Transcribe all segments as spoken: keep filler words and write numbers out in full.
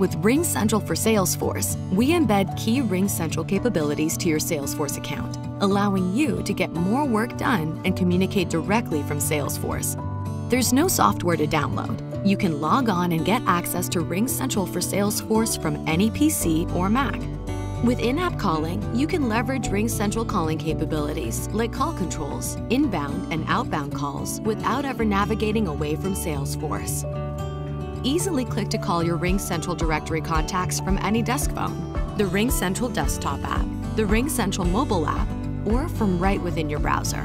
With RingCentral for Salesforce, we embed key RingCentral capabilities to your Salesforce account, allowing you to get more work done and communicate directly from Salesforce. There's no software to download. You can log on and get access to RingCentral for Salesforce from any P C or Mac. With in-app calling, you can leverage RingCentral calling capabilities like call controls, inbound and outbound calls without ever navigating away from Salesforce. Easily click to call your RingCentral directory contacts from any desk phone, the RingCentral desktop app, the RingCentral mobile app, or from right within your browser.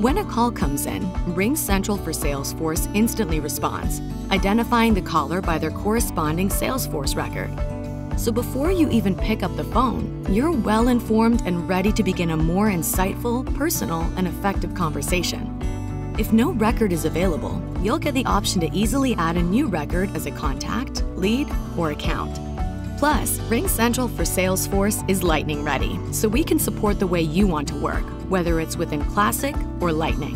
When a call comes in, RingCentral for Salesforce instantly responds, identifying the caller by their corresponding Salesforce record. So before you even pick up the phone, you're well-informed and ready to begin a more insightful, personal, and effective conversation. If no record is available, you'll get the option to easily add a new record as a contact, lead, or account. Plus, RingCentral for Salesforce is Lightning ready, so we can support the way you want to work, whether it's within Classic or Lightning.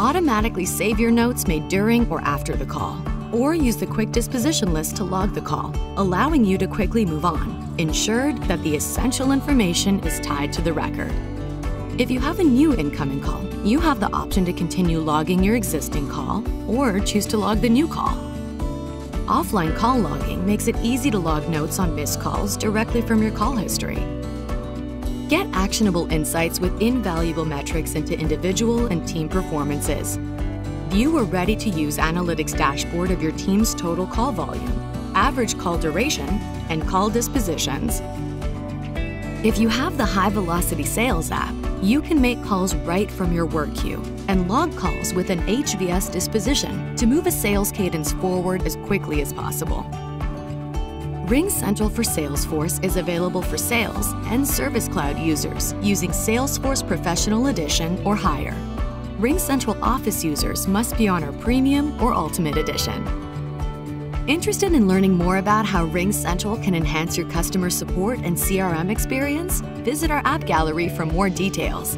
Automatically save your notes made during or after the call, or use the quick disposition list to log the call, allowing you to quickly move on, ensured that the essential information is tied to the record. If you have a new incoming call, you have the option to continue logging your existing call or choose to log the new call. Offline call logging makes it easy to log notes on missed calls directly from your call history. Get actionable insights with invaluable metrics into individual and team performances. View a ready-to-use analytics dashboard of your team's total call volume, average call duration, and call dispositions. If you have the High Velocity Sales app, you can make calls right from your work queue and log calls with an H V S disposition to move a sales cadence forward as quickly as possible. RingCentral for Salesforce is available for Sales and Service Cloud users using Salesforce Professional Edition or higher. RingCentral Office users must be on our Premium or Ultimate Edition. Interested in learning more about how RingCentral can enhance your customer support and C R M experience? Visit our app gallery for more details.